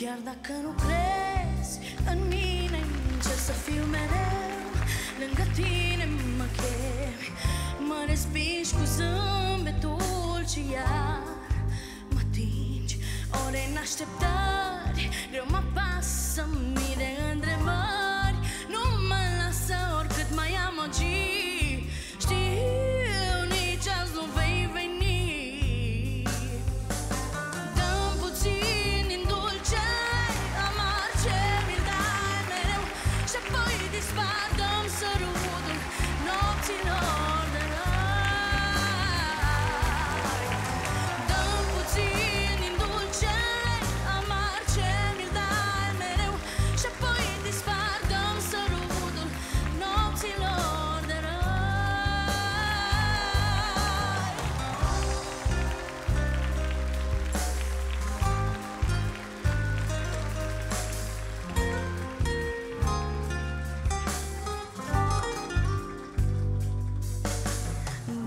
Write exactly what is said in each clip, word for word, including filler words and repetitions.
Chiar dacă nu crezi în mine, încerc să fiu mereu lângă tine. Mă chemi, mă respingi cu zâmbetul și iar mă atingi. Ore în așteptări, greu mă pasă mii de întrebări. Nu mă lasă oricât mai amăgi. Știu, nici azi nu vei veni. Dă-mi puțin din dulce amar ce mi-l dai mereu și apoi dispar. Dă-mi sărutul nopților de rai. Dă-mi puțin din dulce amar ce mi-l dai mereu și apoi dispar. Dă-mi sărutul nopților de rai.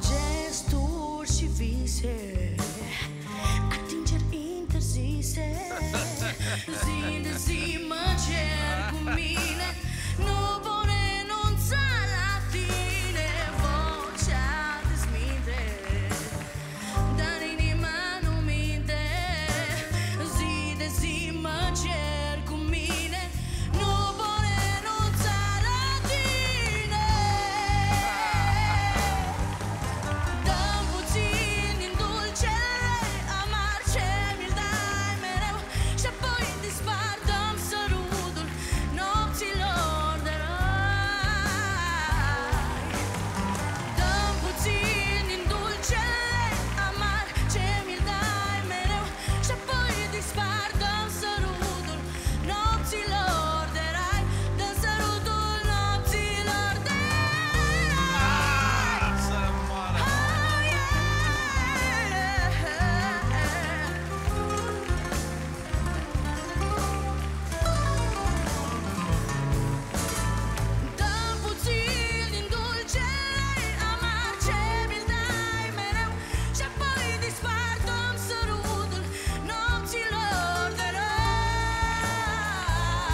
Gesturi și vise, atingeri interzise. Zi de zi mă cer cu mine, nu vor renunța la tine. Vocea dezminte, dar inima nu minte. Zi de zi mă cer cu mine, nu vor renunța la tine. Dă-mi puțin din dulcele amar ce mi-l dai mereu și apoi dispar. Dă-mi sărutul nopților de rai. Dă-mi puțin din dulcele amar ce mi-l dai mereu și apoi dispar. Dă-mi sărutul nopților de rai. Dă-mi sărutul nopților de rai. Să moară. Oh, yeah. Dă-mi puțin din dulcele amar ce mi-l dai mereu și apoi dispar. Dă-mi sărutul nopților de rai. Dă-mi puțin din dulcele amar ce mi-l dai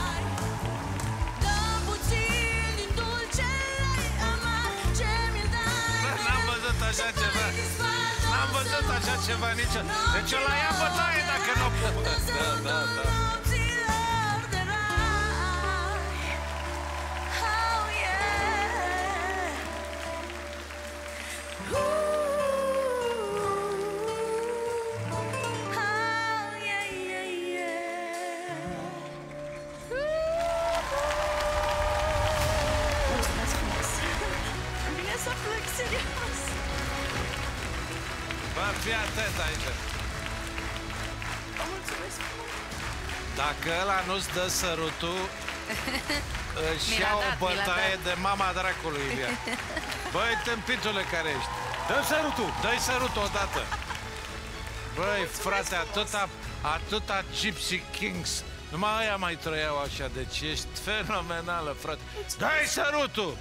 N-am mereu văzut și așa apoi ceva. dispar. N-am Dă-mi văzut sărutul așa ceva nici. Deci eu la ia bătaie dacă nu o pup. Da, da, da. nopților de rai. Oh, yeah. Ooh. Oh, yeah, yeah, yeah. Ooh. Mulțumesc frumos. Îmi vine să plec, serios. Bă, fii atent aici. Vă mulțumesc frumos. Dacă ăla nu-ți dă sărutul, își Mi-l-a ia o dat, mi-l-a bătaie dat. de mama dracului. Ia. Băi, tâmpitule care ești, Dă-mi sărutul! dă-i sărutul odată. Băi, frate, atâta, atâta Gypsy Kings, numai aia mai trăiau așa, deci ești fenomenală, frate. Dă-i sărutul!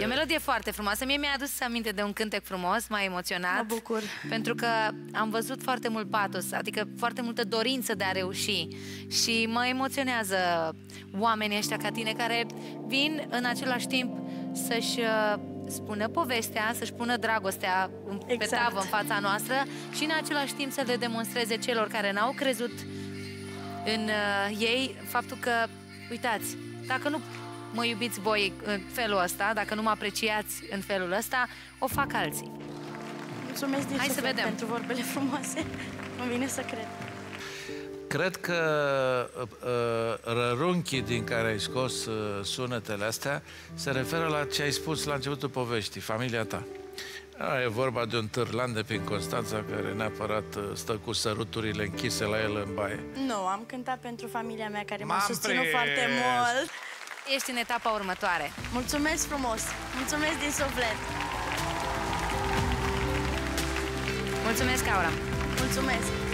E o melodie foarte frumoasă. Mie mi-a adus aminte de un cântec frumos, m-a emoționat. Mă bucur. Pentru că am văzut foarte mult patos, adică foarte multă dorință de a reuși. Și mă emoționează oamenii ăștia ca tine, care vin în același timp să-și uh, spună povestea, să-și pună dragostea exact. pe tavă în fața noastră și în același timp să le demonstreze celor care n-au crezut în uh, ei faptul că, uitați, dacă nu mă iubiți voi în felul ăsta, dacă nu mă apreciați în felul ăsta, o fac alții. Mulțumesc din suflet pentru vorbele frumoase. Îmi vine să cred. Cred că uh, rărunchii din care ai scos uh, sunetele astea se referă la ce ai spus la începutul poveștii, familia ta. A, e vorba de un târlan de prin Constanța care neapărat stă cu săruturile închise la el în baie. Nu, am cântat pentru familia mea care m-a susținut foarte mult. Ești în etapa următoare. Mulțumesc frumos! Mulțumesc din suflet! Mulțumesc, Aura! Mulțumesc!